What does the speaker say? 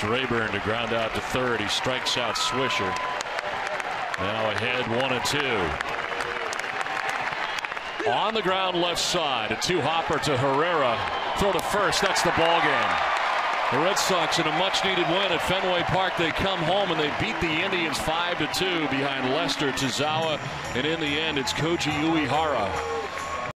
That's Rayburn to ground out to third. He strikes out Swisher. Now ahead 1-2. On the ground left side, a two-hopper to Herrera. Throw to first. That's the ball game. The Red Sox in a much-needed win at Fenway Park. They come home and they beat the Indians 5-2 behind Lester, Tozawa, and in the end, it's Koji Uehara.